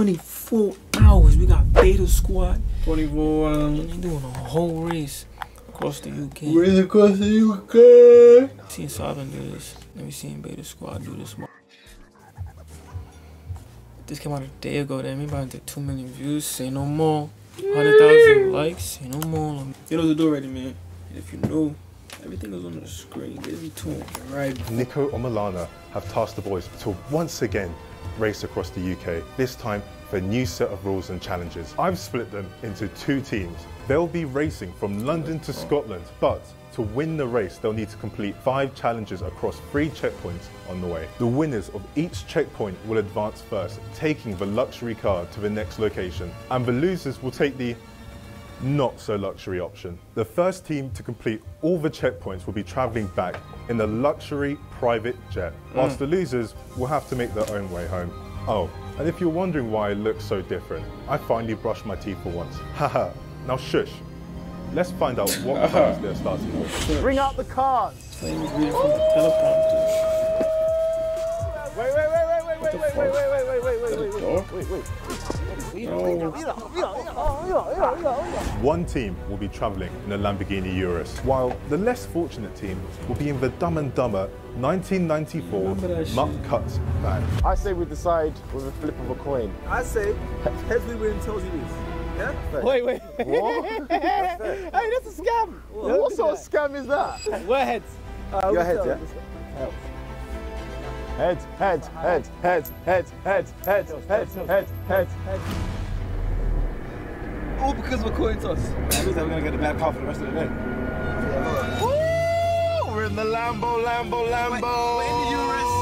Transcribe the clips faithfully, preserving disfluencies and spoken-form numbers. twenty-four hours. We got Beta Squad. twenty-four hours. They're doing a whole race across the U K. Race across the U K. Let's see if I can do this. Let me see Beta Squad do this. This came out a day ago. That made about two million views. Say no more. one hundred thousand likes. Say no more. It was the door ready, man. And if you know, everything is on the screen. Give me two. Right. Nico and Milana have tasked the boys to once again race across the U K, this time for a new set of rules and challenges. I've split them into two teams. They'll be racing from London to Scotland, but to win the race, they'll need to complete five challenges across three checkpoints on the way. The winners of each checkpoint will advance first, taking the luxury car to the next location, and the losers will take the not so luxury option. The first team to complete all the checkpoints will be traveling back in a luxury private jet, whilst mm. the losers will have to make their own way home. Oh, and if you're wondering why I look so different, I finally brushed my teeth for once. Haha, now shush. Let's find out what cars they're starting with. Bring out the cars. Wait, wait, wait, wait, wait, wait, wait, wait, wait, wait, wait, wait, wait. One team will be travelling in a Lamborghini Urus, while the less fortunate team will be in the Dumb and Dumber nineteen ninety-four Mutt Cuts van. I say we decide with a flip of a coin. I say heads we win, tails you lose. Yeah? Wait, wait. What? That's hey, that's a scam. What, what sort of scam is that? We're heads. Uh, Your heads, yeah? Heads. Head, head, head, head, head, head, head, head, head, head, head. All because we're coin toss. That means that we're gonna get a bad car for the rest of the day. Woo! We're in the Lambo, Lambo, Lambo. We're in the Urus.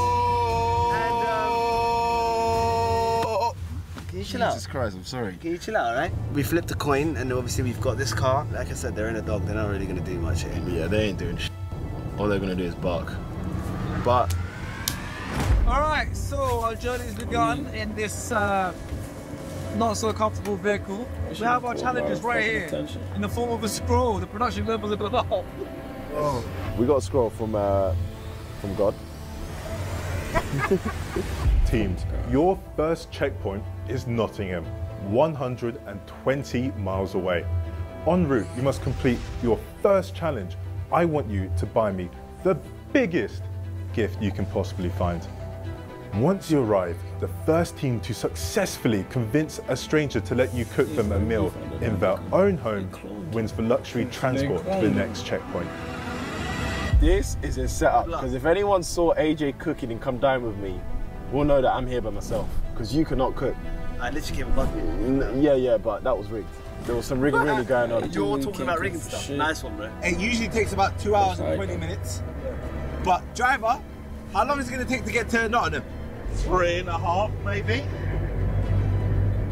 And um. Can you chill out? Jesus Christ, I'm sorry. Can you chill out, alright? We flipped a coin, and obviously we've got this car. Like I said, they're in a dog. They're not really gonna do much here. Yeah, they ain't doing shit. All they're gonna do is bark. But. Alright, so our journey has begun in this uh, not so comfortable vehicle. We have our challenges right here attention. in the form of a scroll. The production level is a bit off. Oh. We got a scroll from, uh, from God. Teams, your first checkpoint is Nottingham, one hundred twenty miles away. En route, you must complete your first challenge. I want you to buy me the biggest gift you can possibly find. Once you arrive, the first team to successfully convince a stranger to let you cook them a meal in their own home wins the luxury transport to the next checkpoint. This is a setup, because if anyone saw A J cooking and come down with me, we'll know that I'm here by myself, because you cannot cook. I literally gave a bucket. Yeah, yeah, but that was rigged. There was some rigging really going on. You're all talking about rigging stuff. Shit. Nice one, bro. It usually takes about two hours and twenty minutes. But, driver, how long is it going to take to get to Nottingham? Three and a half, maybe.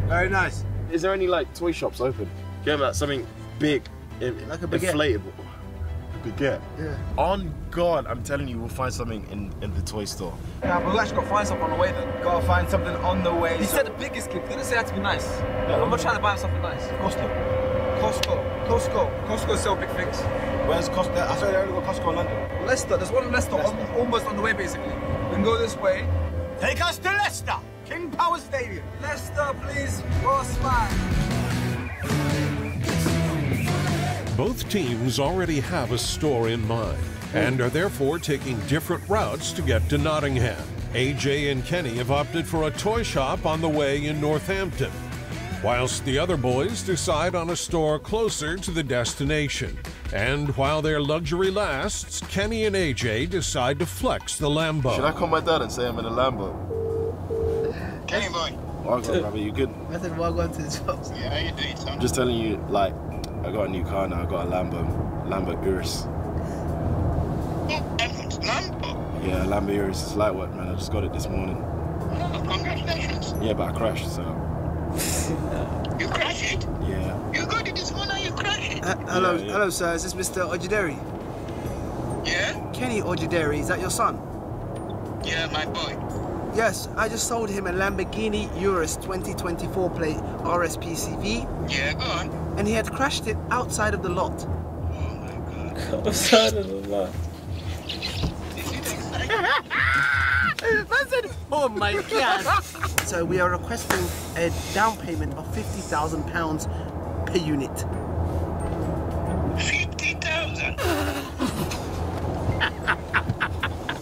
Very nice. Is there any like toy shops open? Yeah, about something big, like a baguette. Inflatable. A baguette. Yeah. On God, I'm telling you, we'll find something in, in the toy store. Yeah, but we've actually got to find something on the way then. Got to find something on the way. He so... said the biggest gift. They didn't say it had to be nice. Yeah. I'm not trying to buy him something nice. Costco. Costco. Costco. Costco sell big things. Where's Costco? I said they only got Costco in London. Leicester. There's one in Leicester, Leicester. Almost on the way basically. We can go this way. Take us to Leicester, King Power Stadium. Leicester, please, boss man. Both teams already have a store in mind and are therefore taking different routes to get to Nottingham. A J and Kenny have opted for a toy shop on the way in Northampton, whilst the other boys decide on a store closer to the destination. And while their luxury lasts, Kenny and A J decide to flex the Lambo. Should I call my dad and say I'm in a Lambo? Kenny boy. Wagwan, brother, you good? I said Wagwan to the jobs. Yeah, how you doing, son? I'm just telling you, like, I got a new car now. I got a Lambo, Lambo Urus. What difference, Lambo? Yeah, Lambo Urus is light work, man. I just got it this morning. No, congratulations. Yeah, but I crashed, so. You crashed? Yeah. You got it this morning. Uh, hello, yeah, yeah. hello, sir. Is this Mister Ojideri? Yeah? Kenny Ojideri, is that your son? Yeah, my boy. Yes, I just sold him a Lamborghini Urus twenty twenty-four plate R S P C V. Yeah, go on. And he had crashed it outside of the lot. Oh my God. Outside of the lot. Is it exciting? I said, oh my God. So we are requesting a down payment of fifty thousand pounds per unit. fifty thousand?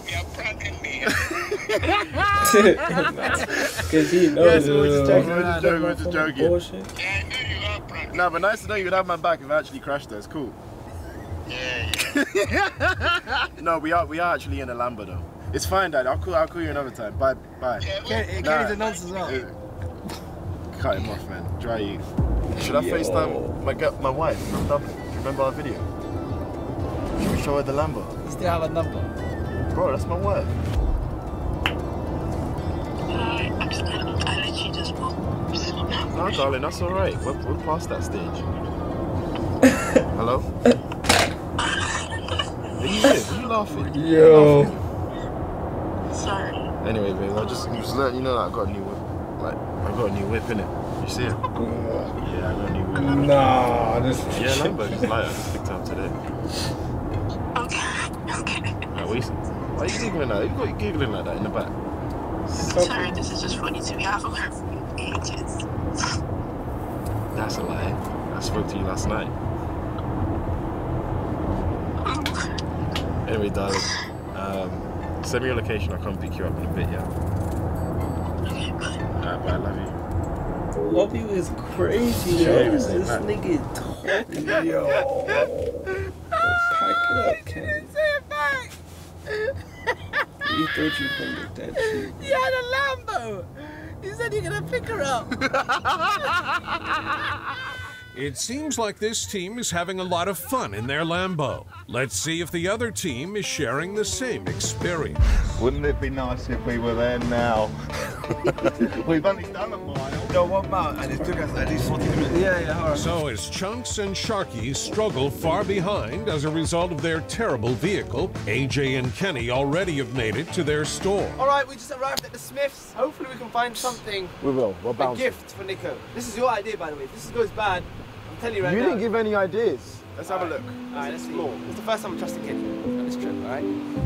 You're pranking me. Because he knows. Yes, we're just joking, we're just joking, we're just joking. Bullshit. Yeah, I know you are pranking. Nah, but nice to know you'd have my back if I actually crashed there, it's cool. Yeah, yeah. No, we are, we are actually in a Lambo though. It's fine, Dad. I'll call, I'll call you another time. Bye, bye. Yeah, Kenny's nah, a nonsense as well. It, cut him off, man. Dry you. Should I Yo. FaceTime my my wife from Dublin? Do you remember our video? Should we show her the Lambo? You still have a number? Bro, that's my wife. I uh, I'm just, I literally just want... No, darling, that's all right. We're, we're past that stage. Hello? Are you here? Are you laughing? Yo. Laughing? Sorry. Anyway, babe, I just, just let you know that I got a new whip. Like, I got a new whip, innit? You see it? Yeah, I got a new whip. Nah, this is... Yeah, Lamborghini's light. I just picked up today. Okay, okay. Right, wait, why are you giggling like that? You got you giggling like that in the back. So sorry, cool. This is just funny to me. I haven't heard from you in ages. That's a lie. I spoke to you last night. Anyway, darling. Um... Send me your location, I'll come pick you up in a bit, yeah? Okay, bye. Alright, bye, I love you. Love you is crazy, yo. Yeah, this that. Nigga talking, yo. Oh, pack it up, Ken. You thought you couldn't get that shit. You had a Lambo! You said you're gonna pick her up. It seems like this team is having a lot of fun in their Lambo. Let's see if the other team is sharing the same experience. Wouldn't it be nice if we were there now? We've only done a mile. No, one mile, and it took us at least forty minutes. Yeah, yeah, all right. So as Chunks and Sharky struggle far behind as a result of their terrible vehicle, A J and Kenny already have made it to their store. All right, we just arrived at the Smiths. Hopefully we can find something. We will, we're bound. A gift for Nico. This is your idea, by the way. If this goes bad, I'm telling you right now. You didn't give any ideas. Let's have a look. All right, let's explore. It's the first time I trust a kid on this trip, all right?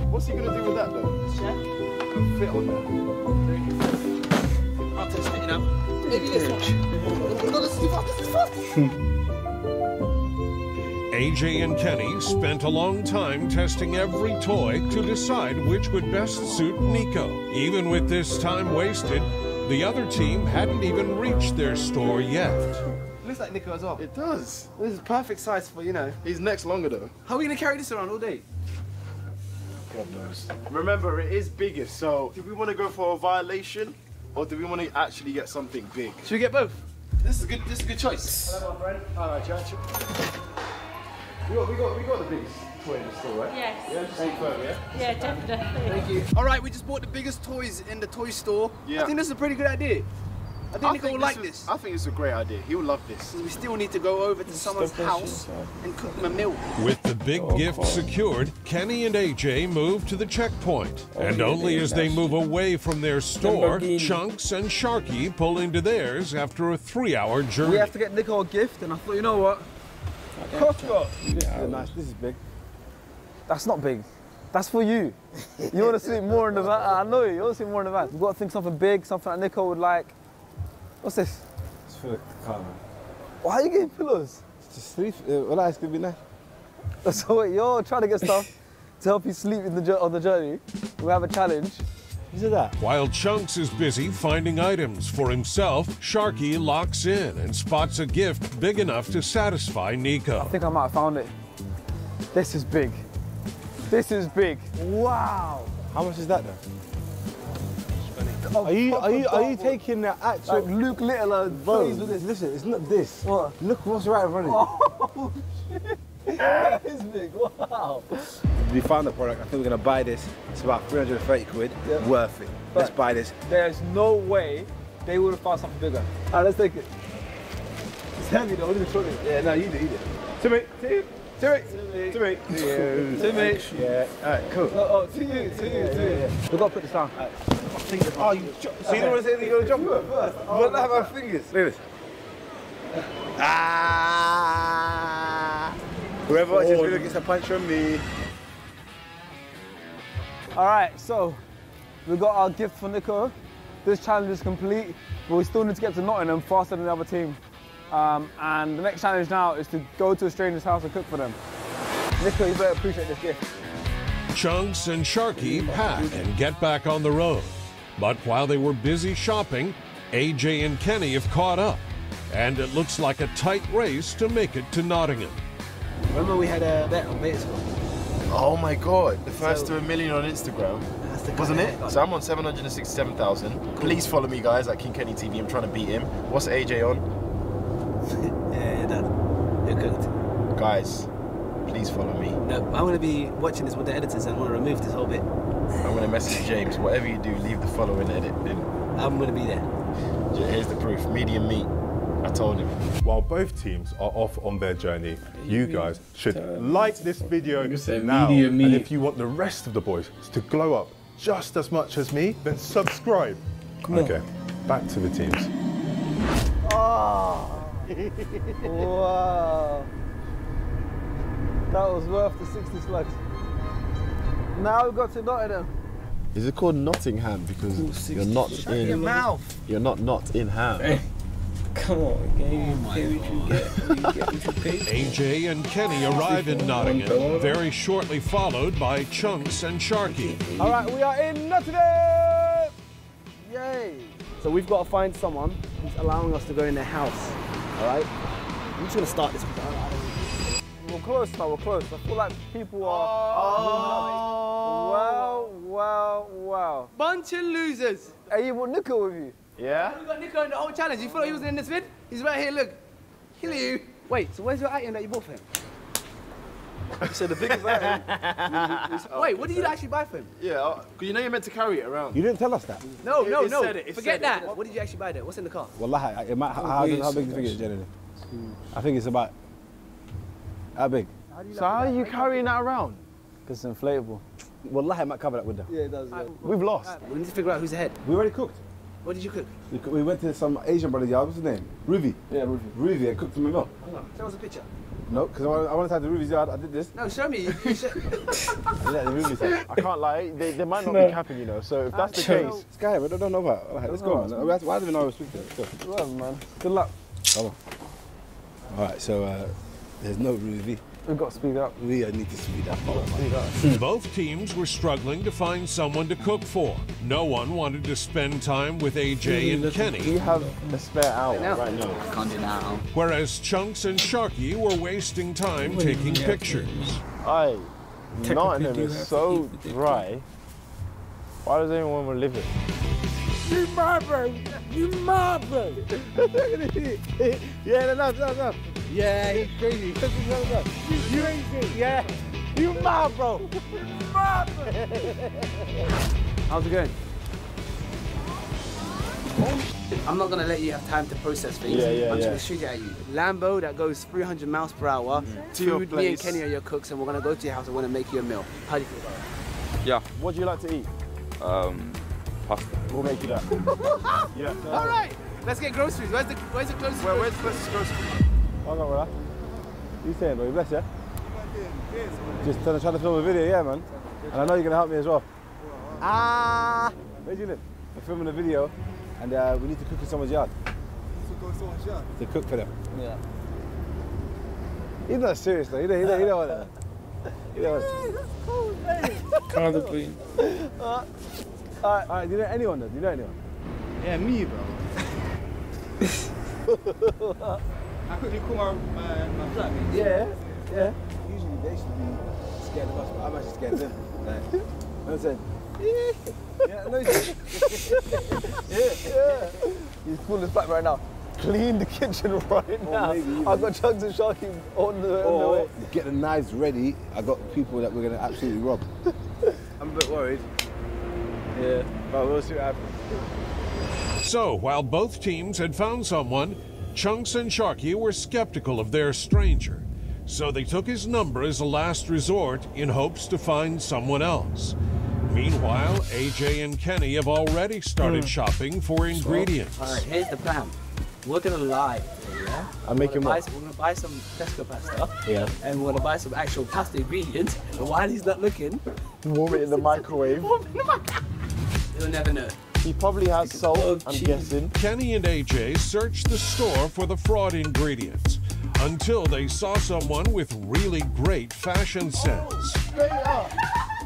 What's he gonna do with that though? Check. Fit on there. I'll test it now. Maybe this one. Let's see what this is for. A J and Kenny spent a long time testing every toy to decide which would best suit Nico. Even with this time wasted, the other team hadn't even reached their store yet. Looks like Nico as well. It does. This is perfect size for, you know. His neck's longer though. How are we gonna carry this around all day? God knows. Remember, it is bigger, so do we want to go for a violation or do we want to actually get something big? Should we get both? This is good. This is a good choice. Hello, my friend. All right, Church. We got, we got, we got the biggest toy in the store, right? Yes. Yeah, just take them, yeah? Yeah, definitely. Thank you. All right, we just bought the biggest toys in the toy store. Yeah. I think this is a pretty good idea. I think I Nico think will this like was, this. I think it's a great idea. He'll love this. We still need to go over to someone's house and cook them a meal. With the big oh, gift secured, Kenny and A J move to the checkpoint. Oh, and only as they move away from their store, Chunks and Sharky pull into theirs after a three-hour journey. We have to get Nico a gift, and I thought, you know what? Costco. This yeah, is nice. This is big. That's not big. That's for you. You want to sleep more in the van. I know you. You want to sleep more in the van. We've got to think something big, something that Nico would like. What's this? It's for the car, man. Why are you getting pillows? It's to sleep. Uh, well, it's going to be nice. So wait, you're trying to get stuff to help you sleep in the, on the journey. We have a challenge. Is it that? While Chunks is busy finding items for himself, Sharky locks in and spots a gift big enough to satisfy Nico. I think I might have found it. This is big. This is big. Wow. How much is that, though? Oh, are you are you are you taking the actual like Luke Littler? Please do this. Listen, it's not this. What? Look what's right in front of you. Oh shit! That is big. Wow. We found the product. I think we're gonna buy this. It's about three hundred and thirty quid. Yeah. Worth it. But let's buy this. There's no way they would have found something bigger. All right, let's take it. It's heavy though. What are you talking about? Yeah, no, you do it. To me, to you. To me, to me, to you, to me. Yeah, all right, cool. Oh, oh to you, to you, to you. We've got to put this down. All right. Oh, you so okay. You don't want to say that you're going to jump it first? I don't have my fingers. Look at this. Ah! Whoever watches this video gets a punch from me. All right, so we got our gift for Nico. This challenge is complete, but we still need to get to Nottingham faster than the other team. Um, and the next challenge now is to go to a stranger's house and cook for them. Nico, you better appreciate this gift. Chunks and Sharky pack and get back on the road. But while they were busy shopping, A J and Kenny have caught up. And it looks like a tight race to make it to Nottingham. Remember we had a bet on Beta Squad? Oh my God, the first so, to a million on Instagram. Wasn't it? So I'm on seven hundred sixty-seven thousand. Please follow me, guys, at King Kenny T V. I'm trying to beat him. What's A J on? Yeah, Dad, you're cooked. Guys, please follow me. No, I'm going to be watching this with the editors and want to remove this whole bit. I'm going to message James. Whatever you do, leave the follow and edit in. I'm going to be there. Yeah, here's the proof. Medium meat. I told him. While both teams are off on their journey, you guys should like this video now. And if you want the rest of the boys to glow up just as much as me, then subscribe. Come on. Okay, back to the teams. Oh, wow. That was worth the sixty slugs. Now we've got to Nottingham. Is it called Nottingham because Ooh, you're not Shut in... your mouth. You're not not in ham. Hey. Come on, game. Oh A J and Kenny arrive in Nottingham, very shortly followed by Chunks and Sharky. All right, we are in Nottingham! Yay! So we've got to find someone who's allowing us to go in their house, all right? I'm just going to start this. We're close, though, we're close. I feel like people are... Oh. Wow, wow, wow. Bunch of losers. Hey, you want Nico with you? Yeah? We got Nico in the whole challenge. You thought he was in this vid? He's right here, look. Kill you. Wait, so where's your item that you bought for him? You said the biggest item. Wait, what did you actually buy for him? Yeah, because you know you're meant to carry it around. You didn't tell us that. No, no, no. Forget that. What did you actually buy there? What's in the car? Wallahi, it might, how big do you think it is generally? I think it's about that big. So how are you carrying that around? Because it's inflatable. Wallahi, it might cover that window. Yeah, it does. We've lost. We need to figure out who's ahead. We already cooked. What did you cook? We went to some Asian brother's yard. What's his name? Ruby. Yeah, Ruby. Ruby, I cooked him a meal. Hold on, show us a picture. No, because I went inside the Ruby's yard, I did this. No, show me. You show... yeah, the Ruby's yard. I can't lie, they, they might not no. be capping, you know, so if that's the case... This guy, we don't know about. Right, let's go, man. Why do we know I was speaking to him? Well, man. Good luck. Come on. All right, so uh, there's no Ruby. We've got to speed up. We need to speed up. Both teams were struggling to find someone to cook for. No one wanted to spend time with A J and Kenny. We have a spare hour right now. Can't do that. Whereas Chunks and Sharky were wasting time taking pictures. Aye, Nottingham is so dry. Why does anyone want to live it? You marble! You marble! Yeah, enough, enough, enough. Yeah, he's crazy. You ain't crazy. Yeah. You mad, bro. You mad, bro. How's it going? I'm not going to let you have time to process things. Yeah, yeah, I'm just yeah. going to shoot it at you. Lambo that goes three hundred miles per hour. Mm. To your place. Me and Kenny are your cooks, and we're going to go to your house and want to make you a meal. How do you feel about it? Yeah. What do you like to eat? Um, pasta. We'll make you that. yeah. No. All right. Let's get groceries. Where's the, where's the closest Where, Where's the closest grocery? Oh no, brother. You saying, bro? Bless you. Just trying to, try to film a video, yeah, man. And I know you're going to help me as well. Ah! Where do you live? We're filming a video, and uh, we need to cook in someone's yard. To go to someone's yard? To cook for them. Yeah. He's not serious, though. He don't, he don't, he don't want that. He don't want that. That's cool, man. Kind of clean. All right, all right. Do you know anyone, though? Do you know anyone? Yeah, me, bro. I quickly call my, my, my flatmate. Yeah, yeah. Usually they should be scared of us, but I'm actually scared of them. Like, you know what I'm saying? yeah, no, yeah, yeah. He's calling us back right now. Clean the kitchen right or now. Maybe, I've got Chugs and Sharky on the, on the way. Get the knives ready. I've got people that we're going to absolutely rob. I'm a bit worried. Yeah, but we'll see what happens. So, while both teams had found someone, Chunks and Sharky were skeptical of their stranger, so they took his number as a last resort in hopes to find someone else. Meanwhile, A J and Kenny have already started mm. shopping for ingredients. All right, here's the plan. We're going to lie, yeah? I'm making what? We're going to buy some Tesco pasta, yeah. and we're going to buy some actual pasta ingredients, and while he's not looking... Warm it in the microwave. Warm it in the microwave. You'll never know. He probably has salt, oh, I'm guessing. Kenny and A J searched the store for the fraud ingredients until they saw someone with really great fashion sense. Oh, straight up.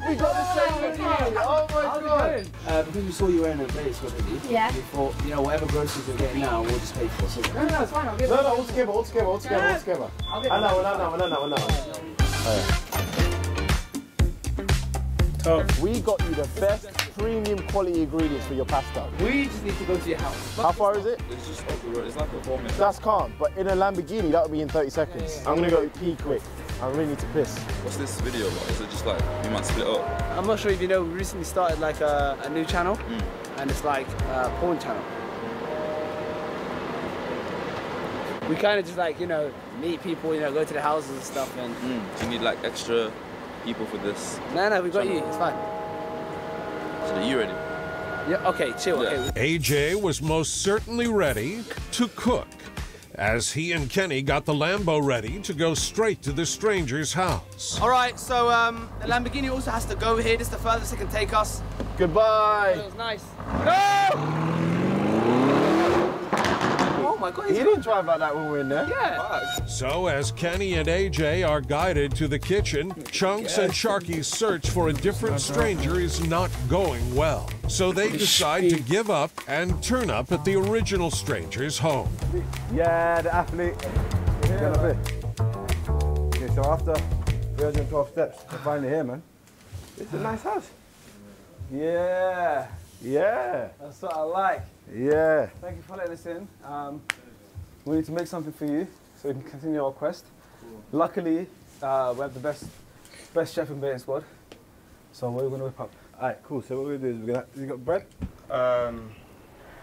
We got the same ingredient. Oh, my How's God. Uh, because we saw you wearing a Beta Squad, didn't you? Yeah. We thought, you know, whatever groceries we're getting now, we'll just pay for it. No, no, it's fine. I'll get no, no, all together, all together, all together, all together. I know, I know, I know, I know, I know. Tough. We got you the best premium quality ingredients for your pasta. We just need to go to your house. How far is it? It's just off the road. It's like a four minute. That's calm, but in a Lamborghini, that would be in thirty seconds. Yeah, yeah, yeah. I'm going to go pee quick. I really need to piss. What's this video about? Is it just like, you might split up? I'm not sure if you know, we recently started like a, a new channel, mm. and it's like a porn channel. We kind of just like, you know, meet people, you know, go to the houses and stuff. And mm. Do you need like extra people for this? No, no, we got you. It's fine. So are you ready? Yeah, okay, chill. Yeah. Okay. A J was most certainly ready to cook as he and Kenny got the Lambo ready to go straight to the stranger's house. All right, so um, the Lamborghini also has to go here. This is the furthest it can take us. Goodbye. It was nice. No! Oh my God, he didn't drive like that when we were in there. Yeah. So as Kenny and A J are guided to the kitchen, Chunks yeah. and Sharky's search for a different stranger is not going well. So they decide to give up and turn up at the original stranger's home. Yeah, the athlete. Yeah. Okay, so after three hundred twelve steps, I'm finally here, man. It's a nice house. Yeah. Yeah. That's what I like. Yeah. Thank you for letting us in. Um, we need to make something for you so we can continue our quest. Cool. Luckily, uh, we have the best best chef in Beta Squad. So what are we going to whip up? All right, cool. So what we're going to do is we're going to... You got bread? Um,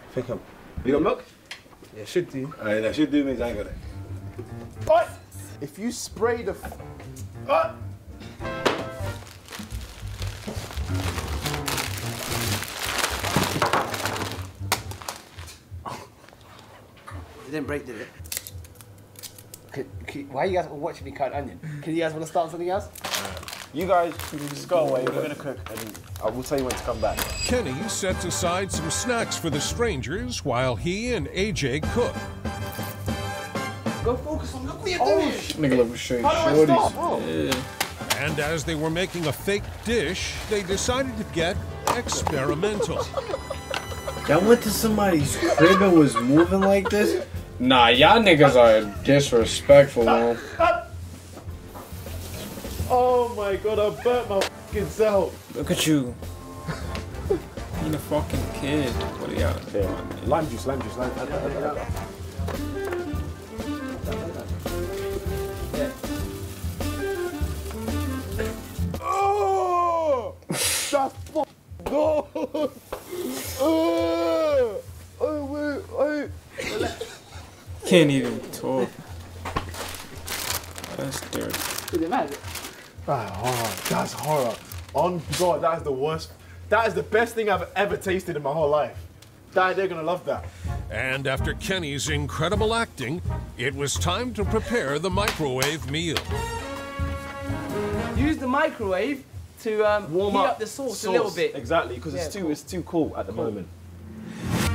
I think I'm... You got milk? Yeah, should do. All right, that should do means I ain't got it. What? If you spray the... F what? Didn't break, did it? Could, could, why are you guys watching me cut onion? Can you guys want to start something else? You guys just go away. We're gonna cook, and I will tell you when to come back. Kenny sets aside some snacks for the strangers while he and A J cook. Go focus on. Look what you're doing. Nigga, let me show you. How do I stop? Oh. Yeah. And as they were making a fake dish, they decided to get experimental. Y'all went to somebody's crib and was moving like this. Nah, y'all niggas are disrespectful, man. Oh my God, I burnt my fucking self. Look at you. Being a fucking kid. What are y'all doing? Yeah. Lime juice, lime juice, lime juice. Yeah, yeah, yeah. Yeah. Oh! That's fucking good! Oh! Oh, wait, oh. Can't even talk. That's dirty. Is it mad? Oh, that's horror. On God, that is the worst. That is the best thing I've ever tasted in my whole life. Dad, they're gonna love that. And after Kenny's incredible acting, it was time to prepare the microwave meal. Use the microwave to um, warm up, up the sauce, sauce a little bit. Exactly, because yeah, it's too cool. it's too cool at the cool. moment.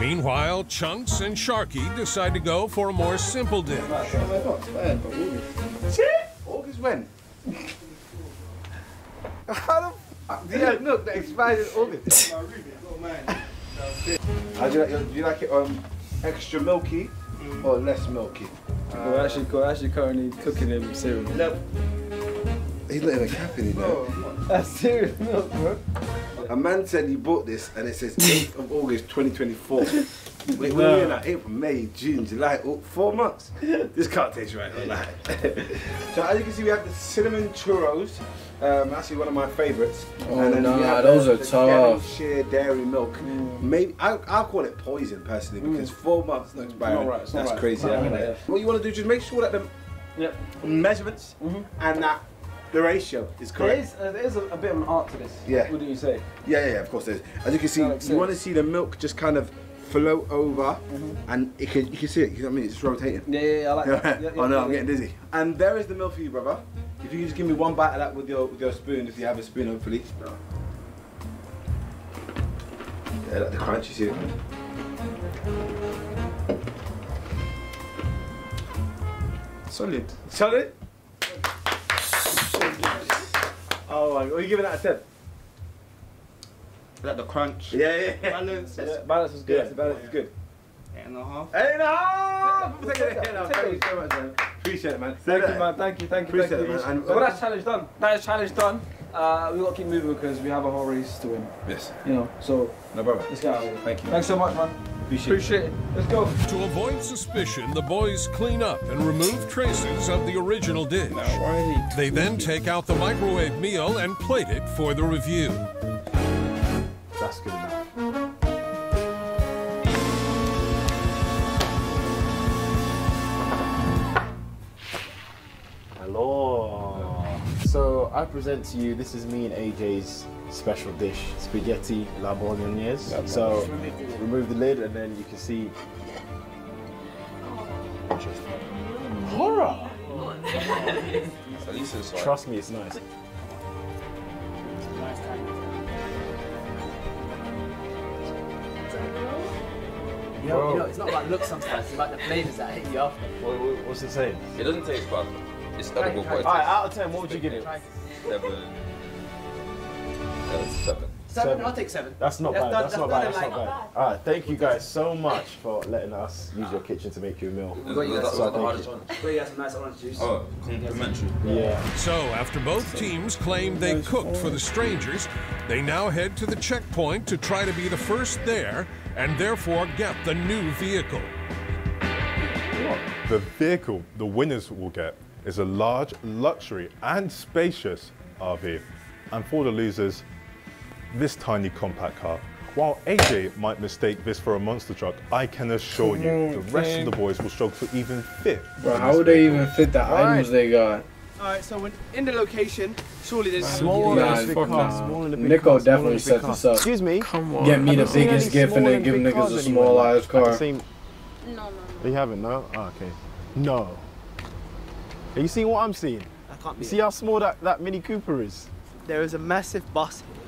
Meanwhile, Chunks and Sharky decide to go for a more simple dish. August when? How the f do you have milk that expires in August? How do you like it? Do you like it um, extra milky or less milky? Uh, we're, actually, we're actually currently cooking it with cereal. No. He's not even happy, you know. That's serious milk, bro. A man said he bought this and it says eighth of August twenty twenty-four. Wait, no. We're in like April, May, June, July, oh, four months. This can't taste right, I like. So as you can see, we have the cinnamon churros, um, actually one of my favorites. Oh, and then no, we have those the, are the tough. Sheer dairy milk. Mm. Maybe I, I'll call it poison personally because mm. four months looks bad. Right, that's right. Crazy. Right, right, yeah. What you want to do is just make sure that the yep. measurements mm-hmm. and that. The ratio is correct. There is, uh, there is a, a bit of an art to this. Yeah. What do you say? Yeah, yeah, of course there is. As you can see, you want to see the milk just kind of float over, mm-hmm. and it can, you can see it, you know what I mean? It's rotating. Yeah, yeah, yeah, I like that. Yeah, yeah, oh no, yeah, I'm yeah. getting dizzy. And there is the milk for you, brother. If you can just give me one bite of that with your, with your spoon, if you have a spoon, hopefully. I like the crunch, you see it? Solid. Solid? Oh my god, are you giving that a ten? Like the crunch. Yeah, yeah. Balance. Yeah, balance was good. Yeah. Balance was good. Eight and a half. Eight and a half! Take it, take it. Thank you so much, man. Appreciate it, man. Thank you, man. Thank you, thank you. Appreciate it, man. So that's challenge done. That is challenge done. Uh, we got to keep moving because we have a whole race to win. Yes. You know, so. No problem. Let's get out of here. Thank you. Thanks so much, man. Appreciate, Appreciate it. it. Let's go. To avoid suspicion, the boys clean up and remove traces of the original dish. Right. They then take out the microwave meal and plate it for the review. That's good enough. Hello. So I present to you, this is me and A J's special dish, spaghetti la bolognese. That's so nice. Remove the lid and then you can see. Horror! Trust me, it's nice. You know, you know, it's not about looks sometimes, it's about the flavours that hit you after. What, what, what's it saying? It doesn't taste bad. It's not a good quality. Alright, out of ten, what would you give it? Seven. Seven. Seven. Seven? I'll take seven. That's not bad. That's not bad. That's not bad. Alright, thank you guys so much for letting us use your kitchen to make your meal. We got you guys some nice orange juice. Oh, complimentary. Yeah. So after both teams claimed they cooked for the strangers, they now head to the checkpoint to try to be the first there and therefore get the new vehicle. The vehicle the winners will get is a large, luxury and spacious R V. And for the losers, this tiny compact car. While A J might mistake this for a monster truck, I can assure you the rest of the boys will struggle for even fit. Bro, how would they even fit the items they got? Alright, so when in the location, surely there's smaller than the big car. Nico definitely set this up. Excuse me? Come on. Get me the biggest gift and then give niggas a small ass car. No, no, no. They haven't, no? Oh, okay. No. Have you seen what I'm seeing? I can't be. You see how small that, that Mini Cooper is? There is a massive bus here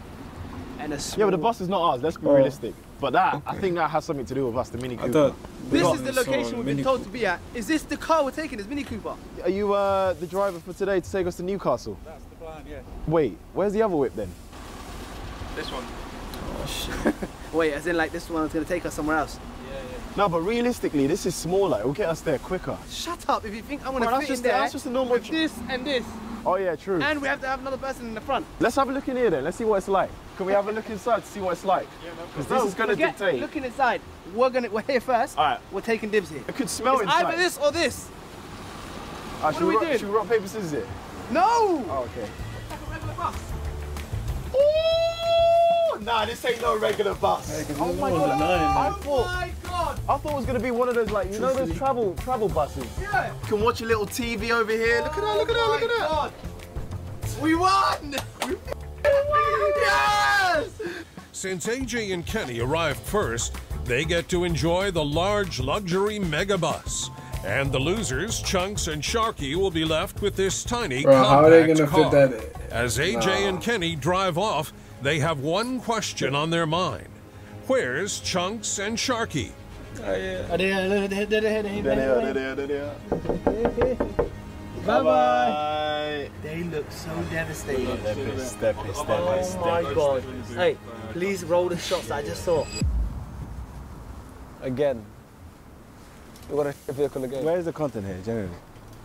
and a small... Yeah, but the bus is not ours, let's be oh. realistic. But that, okay. I think that has something to do with us, the Mini Cooper. This is the location we've been told to be at. Is this the car we're taking, this Mini Cooper? Are you uh, the driver for today to take us to Newcastle? That's the plan, yeah. Wait, where's the other whip then? This one. Oh, shit. Wait, as in like this one is going to take us somewhere else? Yeah, yeah. No, but realistically, this is smaller. It'll get us there quicker. Shut up, if you think I'm going to fit in there, that's just a normal... With this and this. Oh yeah, true. And we have to have another person in the front. Let's have a look in here then, let's see what it's like. Can we have a look inside to see what it's like? Because yeah, no, this is going to dictate. Looking inside, we're gonna we're here first. All right, we're taking dibs here. I could smell it's inside. Either this or this. Right, what do we rock, do? Should we rock paper scissors it? No. Oh, okay. It's like a regular bus. Ooh, nah, this ain't no regular bus. Hey, oh my god! Nine, I thought, oh my god! I thought it was gonna be one of those like you know those travel travel buses. Yeah. You can watch a little T V over here. Oh, look at that! Look at that! Look at that! God. We won! We Yes! Since A J and Kenny arrived first, they get to enjoy the large luxury megabus. And the losers, Chunks and Sharky, will be left with this tiny Bro, compact how are they gonna car. Fit that in? As A J nah. and Kenny drive off, they have one question on their mind. Where's Chunks and Sharky? Oh, yeah. Bye bye. They look so devastated. They're pissed, they're pissed, they're pissed. Oh my god. Hey, please roll the shots that I just saw. Again. We got a vehicle again. Where is the content here, generally?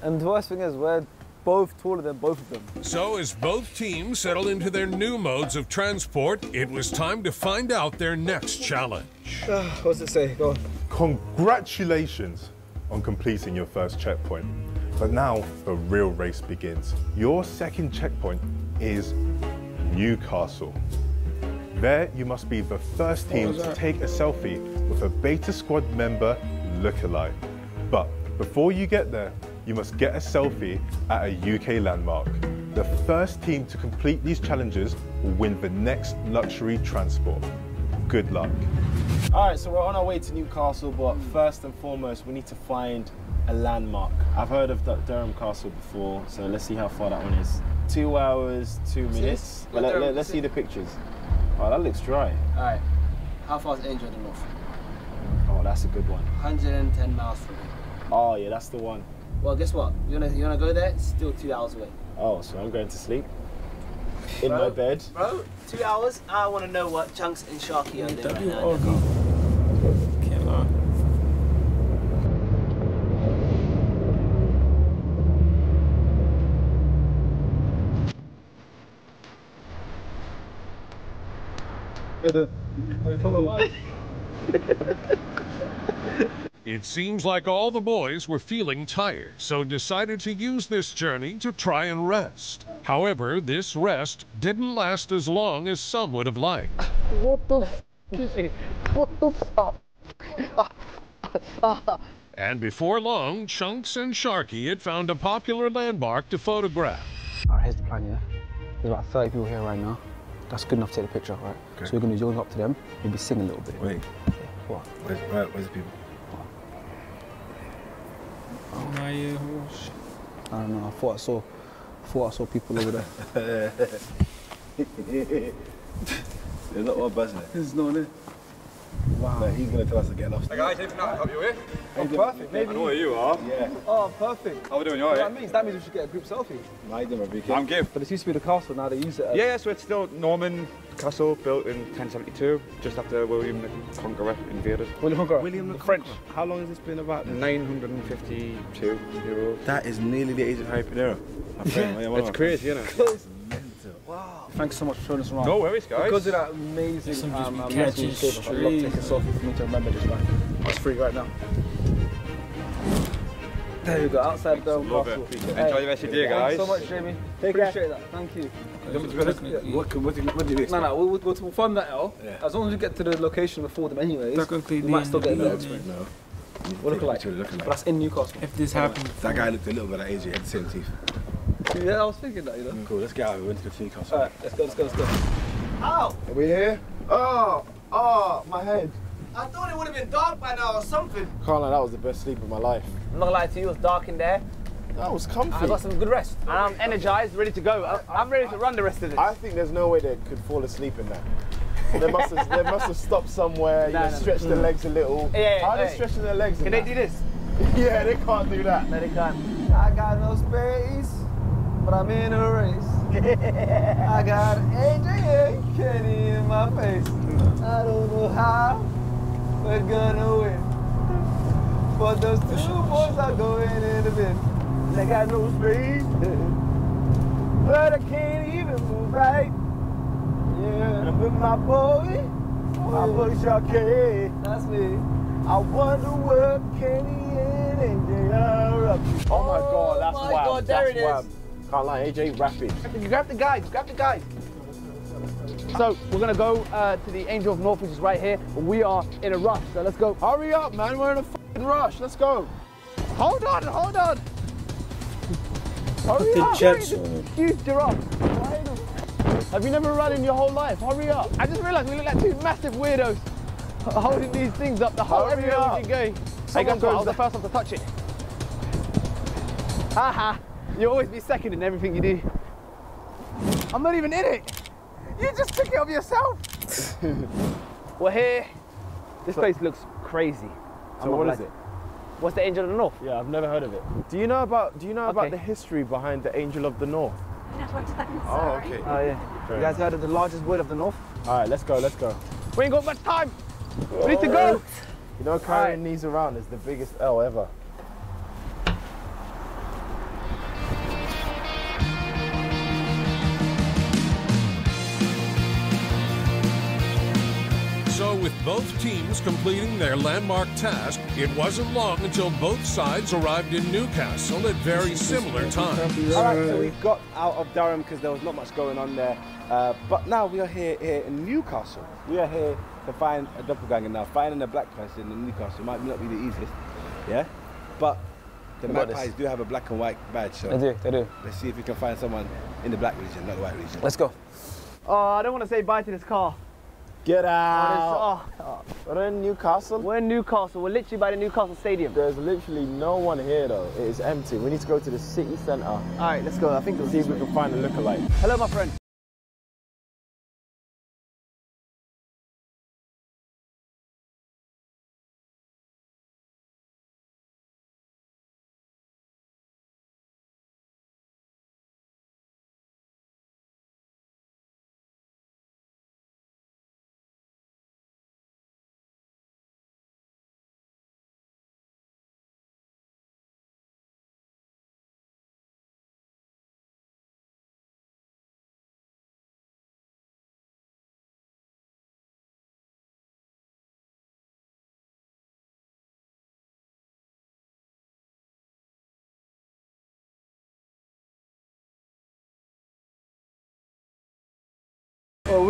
And the worst thing is, we're both taller than both of them. So, as both teams settle into their new modes of transport, it was time to find out their next challenge. Uh, what's it say? Go on. Congratulations on completing your first checkpoint. But now the real race begins. Your second checkpoint is Newcastle. There you must be the first team to take a selfie with a Beta Squad member lookalike. But before you get there, you must get a selfie at a U K landmark. The first team to complete these challenges will win the next luxury transport. Good luck. All right, so we're on our way to Newcastle, but first and foremost, we need to find a landmark. I've heard of Durham Castle before, so let's see how far that one is. Two hours, two minutes. Let, let, let's see the pictures. Oh, that looks dry. All right. How far is Angel of the North? Oh, that's a good one. one hundred and ten miles from here. Oh yeah, that's the one. Well, guess what? You wanna you wanna go there? It's still two hours away. Oh, so I'm going to sleep in bro, my bed. Bro, two hours. I wanna know what Chunks and Sharky are doing right now. Okay. It seems like all the boys were feeling tired, so decided to use this journey to try and rest. However, this rest didn't last as long as some would have liked. What the f is it? What the f? And before long, Chunks and Sharky had found a popular landmark to photograph. All right, here's the plan, yeah? There's about thirty people here right now. That's good enough to take the picture, right? Okay. So we're going to join up to them, maybe sing a little bit. Wait. Yeah. What? Where's, where, where's the people? Oh, my horse. I don't know. I thought I saw, I thought I saw people over there. There's not one person there. There's no one there. Wow. Like, he's going to tell us to get lost. Hey guys, anything I can help you with? Oh, perfect. Maybe. I know where you are. Yeah. Oh, perfect. How are we doing? You all right? That means, that means we should get a group selfie. No, I didn't really I'm Giv. But this used to be the castle, now they use it as... Yeah, so it's still Norman Castle, built in ten seventy-two, just after William the Conqueror invaded. William the Conqueror? William the, the French. Conqueror. How long has this been about? nine hundred fifty-two euros. That is nearly the age of Hypernera. Yeah. It's crazy, isn't it? Close. Wow. Thanks so much for showing us around. No worries, guys. Because of that amazing um, um, catchy stuff, I'd love to take a selfie for me to remember this one. It's free right now. There we go, outside Durham Castle. Hey. Enjoy the rest of your day, guys. Thanks so much, Jamie. Take Appreciate care. that, thank you. What do you do? No, no, we'll, we'll, we'll find that out. Yeah. As long as we get to the location before them anyways, we might still get there. No. We'll look alike. Like. But that's in Newcastle. If this happens... That guy looked a little bit like A J, had the same teeth. Yeah, I was thinking that, you know. Mm, cool, let's get out of here. We're going to the Newcastle. Alright, let's go, let's go, let's go. Ow! Are we here? Oh! Oh, my head. I thought it would have been dark by now or something. Can't lie, that was the best sleep of my life. I'm not gonna lie to you, it was dark in there. That was comfy. I got some good rest. And I'm energised, ready to go. I, I, I'm ready to I, run the rest of this. I think there's no way they could fall asleep in that. They must have, they must have stopped somewhere, you nah, know, nah, stretched nah. their legs a little. Yeah, yeah, How are they hey. stretching their legs in Can that? they do this? Yeah, they can't do that. No, they can't. I got no space, but I'm in a race. I got A J and Kenny in my face. I don't know how. We're gonna win. But those two boys are going in a bit. They got no space. But I can't even move right. Yeah, with my boy, my boy Sharky. That's me. I wonder what Kenny and A J are up to. Oh my god, that's wild. Oh my god, there it is. Can't lie, A J rapping. You grab the guys, grab the guys. So we're gonna go uh, to the Angel of North, which is right here. We are in a rush, so let's go. Hurry up, man! We're in a fucking rush. Let's go. Hold on, hold on. Hurry up! You giraffe. Have you never run in your whole life? Hurry up! I just realised we look like two massive weirdos holding these things up the whole everywhere we can go. Hey, guys, I was the first one to touch it. Haha! You'll always be second in everything you do. I'm not even in it. You just took it off yourself. We're here. This so, place looks crazy. So what is it? What's the Angel of the North? Yeah, I've never heard of it. Do you know about Do you know okay. about the history behind the Angel of the North? No, I'm sorry. Oh, okay. Oh yeah. Fair you guys enough. heard of the largest wood of the North? All right, let's go. Let's go. We ain't got much time. We need to go. You know, carrying right. these around is the biggest L ever. With both teams completing their landmark task, it wasn't long until both sides arrived in Newcastle at very similar times. All right, so we got out of Durham because there was not much going on there, uh, but now we are here, here in Newcastle. We are here to find a doppelganger now. Finding a black person in Newcastle might not be the easiest, yeah? But the Magpies do have a black and white badge, so... They do, they do. Let's see if we can find someone in the black region, not the white region. Let's go. Oh, I don't want to say bye to this car. Get out! Oh, oh. We're in Newcastle. We're in Newcastle. We're literally by the Newcastle Stadium. There's literally no one here though. It is empty. We need to go to the city centre. All right, let's go. I think we'll see if we can find a lookalike. Hello, my friend.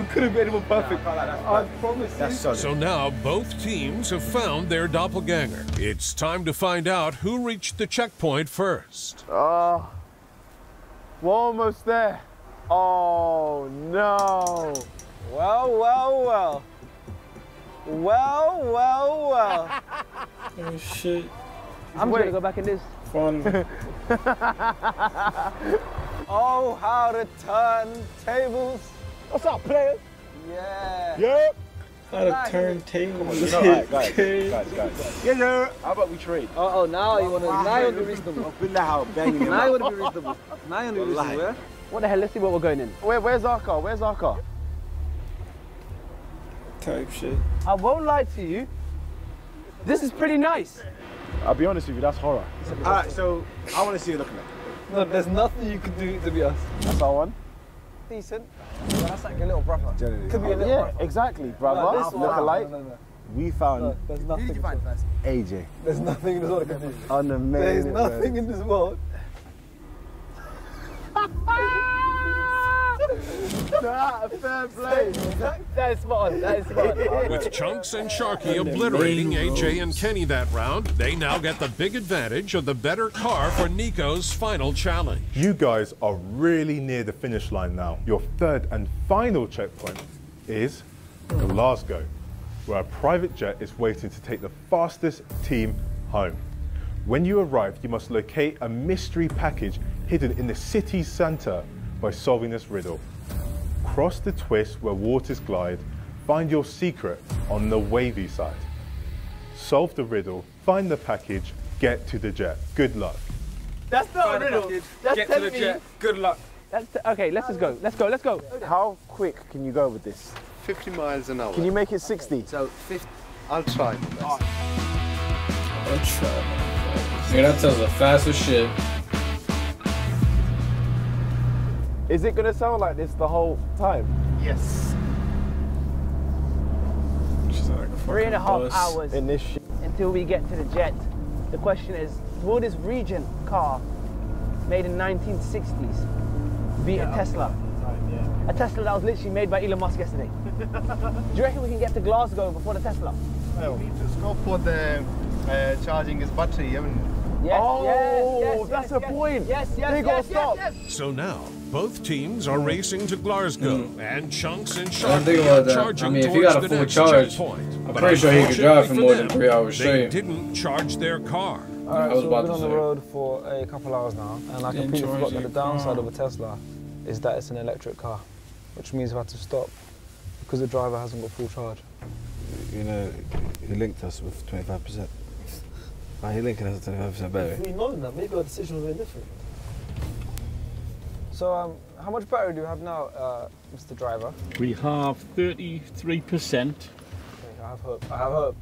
It could have been more perfect. No, I, like I promise That's you. So now both teams have found their doppelganger. It's time to find out who reached the checkpoint first. Oh, we're almost there. Oh, no. Well, well, well. Well, well, well. Oh, shit. I'm going to go back in this. Fun. Oh, how to turn tables. What's up, players? Yeah. Yep. How to turn tables. No, right, guys, guys, guys, guys. Yeah, yeah. How about we trade? Uh oh, now you want to now you want to be reasonable. Now you want to be reasonable. Now you want to be reasonable. What the hell? Let's see what we're going in. Where, where's our car? Where's our car? Type shit. I won't lie to you. This is pretty nice. I'll be honest with you, that's horror. Alright, so I want to see you looking at. No, there's nothing you can do to be us. That's our one. Decent. Well, that's like a little brother. Generally. Could be a little yeah, brother. Exactly, brother. No, look alike. No, no, no. We found. No, there's nothing. Who did you find first? A J. There's nothing in this world. Unamazing. There's nothing in this world. Nah, fair play. That is spot on. That is spot on. With Chunks and Sharky obliterating A J and Kenny that round, they now get the big advantage of the better car for Nico's final challenge. You guys are really near the finish line now. Your third and final checkpoint is Glasgow, where a private jet is waiting to take the fastest team home. When you arrive, you must locate a mystery package hidden in the city's centre by solving this riddle. Cross the twist where waters glide, find your secret on the wavy side. Solve the riddle, find the package, get to the jet. Good luck. That's not find a riddle. Package, That's get to the jet. Good luck. That's okay, let's just go. Let's go, let's go. How quick can you go with this? fifty miles an hour. Can you make it sixty? So, fifty. I'll try. I'll try. Yeah, that sounds the fastest shit. Is it going to sound like this the whole time? Yes. She's like a Three and a half bus. hours in this shit. Until we get to the jet. The question is, will this Regent car, made in nineteen sixties, be yeah, a Tesla? Time, yeah. A Tesla that was literally made by Elon Musk yesterday. Do you reckon we can get to Glasgow before the Tesla? Well, we just go for the uh, charging his battery, haven't we? Yes, oh, yes, yes, that's yes, a yes, point. Yes, yes, they yes, gotta yes, stop. Yes, yes. So now, both teams are racing to Glasgow, mm. and Chunks and Sharky are charging I mean, if you got a full charge, I'm but pretty sure he could drive for more than three hours straight. They didn't charge their car. All right, I was so about we've been to on say. the road for a couple hours now, and I completely forgot that the downside car. of a Tesla is that it's an electric car, which means we had to stop because the driver hasn't got full charge. You know, he linked us with twenty-five percent. Why he linking us with twenty-five percent battery? If we known that, maybe our decision would have been different. So, um, how much battery do we have now, uh, Mister Driver? We have thirty-three percent. I have hope. I have hope.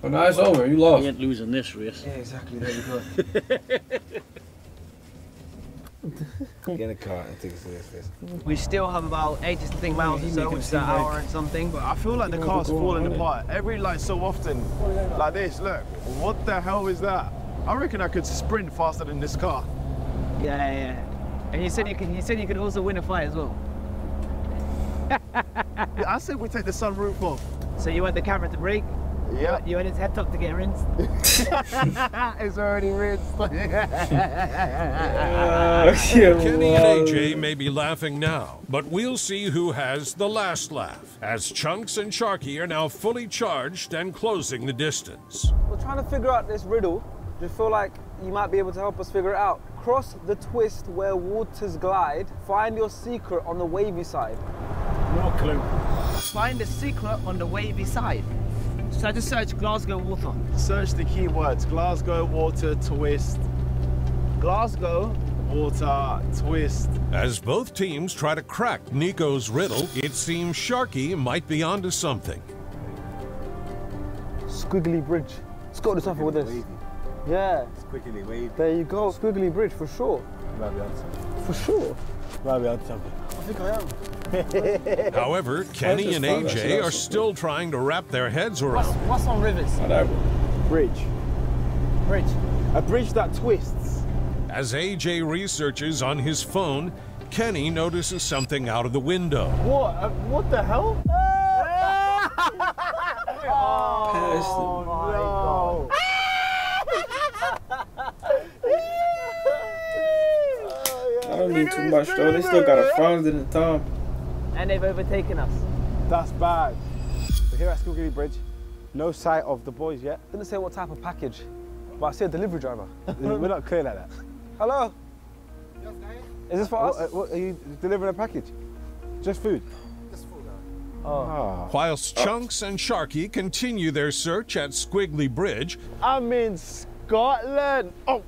But now it's over. You lost. You ain't losing this race. Yeah, exactly. There you go. Get in the car and take us to this race. We still have about eighty-something miles or so, which is an hour and something. But I feel like the car's falling apart. Every like so often, like this. Look, what the hell is that? I reckon I could sprint faster than this car. Yeah, yeah, yeah. And you said you could, you said you could also win a fight as well. Yeah, I said we take the sunroof off. So you want the camera to break? Yeah. You want its head top to get rinsed? It's already rinsed. uh, Kenny and A J may be laughing now, but we'll see who has the last laugh, as Chunks and Sharky are now fully charged and closing the distance. We're trying to figure out this riddle. Do you feel like you might be able to help us figure it out? Cross the twist where waters glide. Find your secret on the wavy side. No clue. Find the secret on the wavy side. So I just search Glasgow water. Search the keywords: Glasgow water twist. Glasgow water twist. As both teams try to crack Nico's riddle, it seems Sharky might be onto something. Squiggly Bridge. Let's go to something with this. Yeah. Squiggly wave. There you go. Squiggly Bridge, for sure. Might be on something. For sure. Might be on something. I think I am. However, Kenny and A J actually, are still cool. trying to wrap their heads around. What's, what's on rivers? I know. Bridge. Bridge. A bridge that twists. As A J researches on his phone, Kenny notices something out of the window. What? Uh, what the hell? Oh, oh no. I don't need too much though. They still got a front in the thumb. And they've overtaken us. That's bad. We're here at Squiggly Bridge. No sight of the boys yet. Didn't say what type of package, but I see a delivery driver. We're not clear like that. Hello? Yes, is this for us? What, what, are you delivering a package? Just food? Just food, no. Oh. Whilst Chunks oh. and Sharky continue their search at Squiggly Bridge. I'm in Scotland. Oh.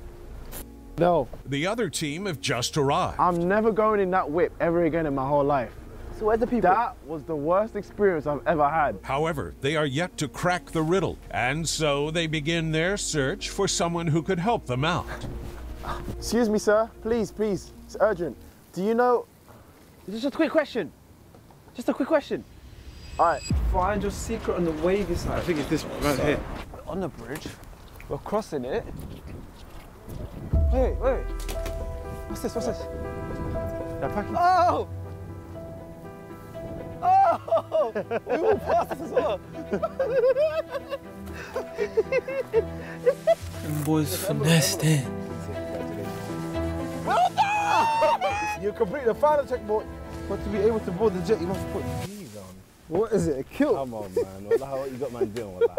No. The other team have just arrived. I'm never going in that whip ever again in my whole life. So where the people? That was the worst experience I've ever had. However, they are yet to crack the riddle, and so they begin their search for someone who could help them out. Excuse me, sir. Please, please. It's urgent. Do you know... Just a quick question. Just a quick question. All right. Find your secret on the wavy side. I think it's this one right here. We're on the bridge. We're crossing it. Wait, wait. What's this? What's this? That package. Oh! Oh! We all passed this as well. Them boys finessed it. Well done! You complete the final checkpoint, but to be able to board the jet, you must put these on. What is it? A kilt? Come on, man. What you got, man, doing with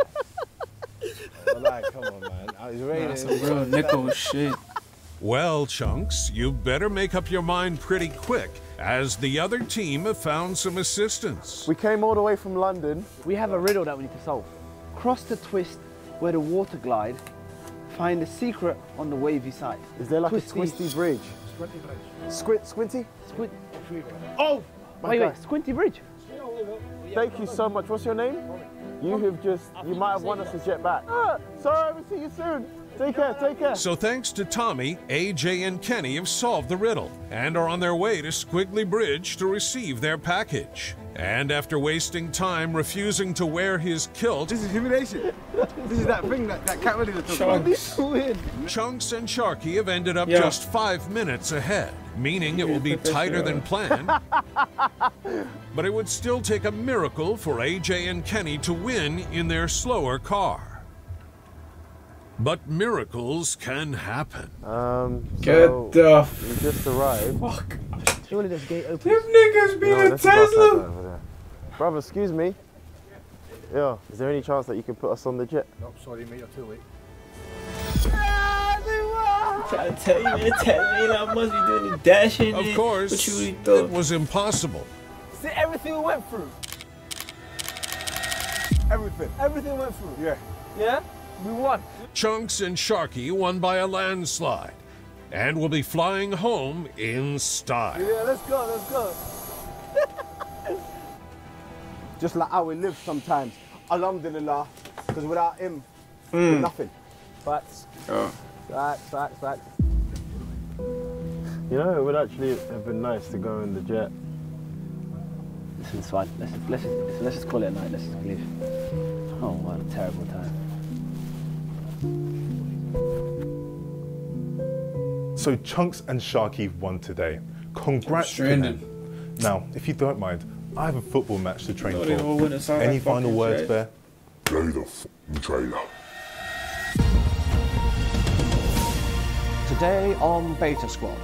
that? Like, come on, man. I was ready. That's some real nickel shit. Well, Chunks, you better make up your mind pretty quick, as the other team have found some assistance. We came all the way from London. We have a riddle that we need to solve. Cross the twist where the water glide, find the secret on the wavy side. Is there like twisty. A twisty bridge? Squinty bridge. Squint, squinty? Squint. Oh! My wait, God. Wait, Squinty Bridge. Thank you so much. What's your name? You have just, you might have won us a jet back. Ah, sorry, we'll see you soon. Take care, take care. So thanks to Tommy, A J and Kenny have solved the riddle and are on their way to Squiggly Bridge to receive their package. And after wasting time refusing to wear his kilt... This is humiliation. This is that thing that, that cat really talking about. Chunks and Sharky have ended up yeah. just five minutes ahead, meaning it will be tighter than planned. But it would still take a miracle for A J and Kenny to win in their slower car. But miracles can happen. Um, so Get the we just arrived. Fuck. Surely this gate opens. Them niggas be no, a Tesla. Brother, excuse me. Yeah, is there any chance that you can put us on the jet? Nope, sorry mate, you're too late. I'm trying to tell you, tell me I must be doing the dashing. Of course, you really it was impossible. See, everything we went through. Everything. Everything went through. Yeah. Yeah? We won. Chunks and Sharky won by a landslide and will be flying home in style. Yeah, let's go, let's go. Just like how we live sometimes. Alhamdulillah, because without him, mm. we're nothing. Facts. Oh. Facts, facts, facts. You know, it would actually have been nice to go in the jet. Listen, it's fine. Let's, let's, let's, let's just call it a night. Let's just leave. Oh, what a terrible time. So Chunks and Sharky won today. Congrats to them. Now, if you don't mind, I have a football match to train for. Any final words there? Play the f***ing trailer. Today on Beta Squad,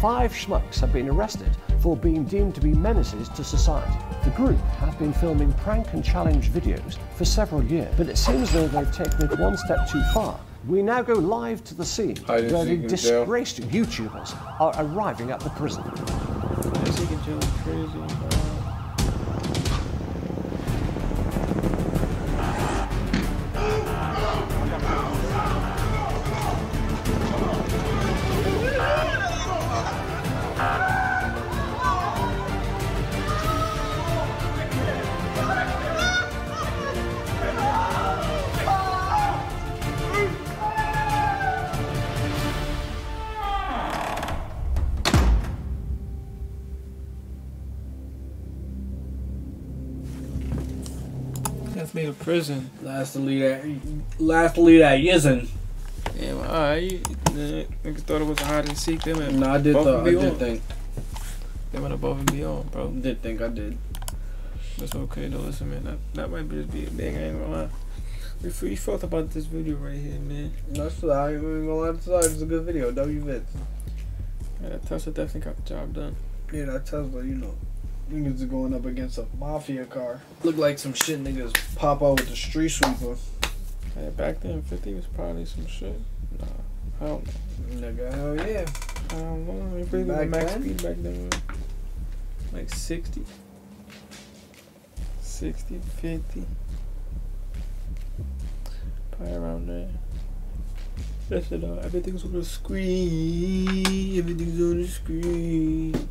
five schmucks have been arrested for being deemed to be menaces to society. The group have been filming prank and challenge videos for several years, but it seems though they've taken it one step too far. We now go live to the scene where the disgraced YouTubers are arriving at the prison. That's me in prison. Lastly, that lastly that isn't. Damn, alright. Niggas thought it was a hide and seek. Them and no, I did thought. I did think. They went above and beyond, bro. Did think I did. That's okay though. Listen, man, that, that might just be a big, I ain't gonna lie. We free thought about this video right here, man. That's I ain't gonna lie, it's a good video. W Vits. Yeah, that Tesla definitely got the job done. Yeah, that Tesla, you know, niggas are going up against a mafia car. Look like some shit niggas pop out with the street sweeper. Hey, back then, fifty was probably some shit. Nah, hell no. Nigga, hell yeah. I don't know. It really was max speed back then. Like sixty. sixty, fifty. Probably around there. That's it, though. Everything's on the screen. Everything's on the screen.